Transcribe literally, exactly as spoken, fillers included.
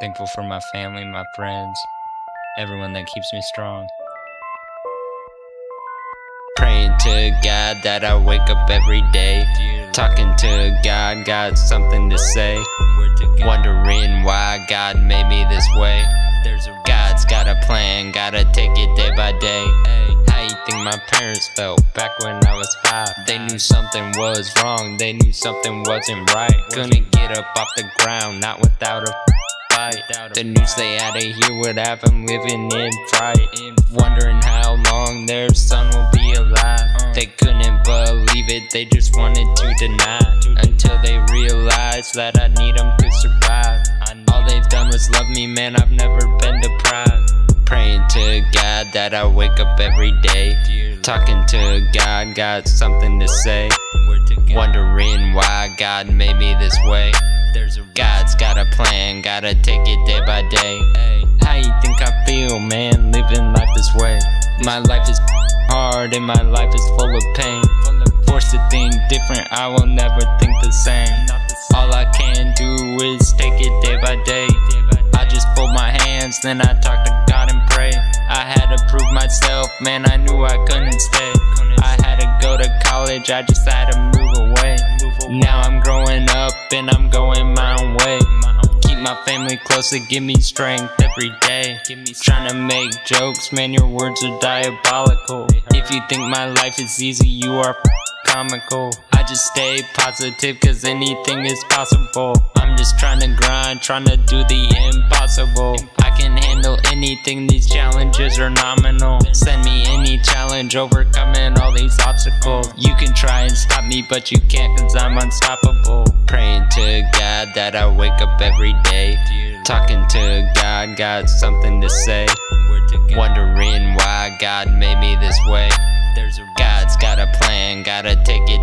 Thankful for my family, my friends, everyone that keeps me strong. Praying to God that I wake up every day. Talking to God, God's something to say. Wondering why God made me this way. God's got a plan, gotta take it day by day. How you think my parents felt back when I was five? They knew something was wrong, they knew something wasn't right. Couldn't get up off the ground, not without a fight. The news they had to hear would have them living in fright. Wondering how long their son will be alive. They couldn't believe it, they just wanted to deny. Until they realized that I need them to survive. All they've done was love me, man, I've never been deprived. Praying to God that I wake up every day. Talking to God, got something to say. Wondering why God made me this way. God's got a plan, gotta take it day by day. How you think I feel, man, living life this way? My life is hard and my life is full of pain. Forced to think different, I will never think the same. All I can do is take it day by day. I just fold my hands, then I talk to God and pray. I had to prove myself, man, I knew I couldn't stay. I had to go to college, I just had to move away. Now I'm growing up and I'm going my own way. Keep my family close, they give me strength every day. Trying to make jokes, man, your words are diabolical. If you think my life is easy, you are comical. I just stay positive, cause anything is possible. I'm just trying to grind, trying to do the impossible. I can handle anything, these challenges are nominal. Send me any challenge, overcoming all these obstacles. You can try and stop me, but you can't, cause I'm unstoppable. Praying to God that I wake up every day. Talking to God, got something to say. Wondering why God made me this way. God's got a plan, gotta take it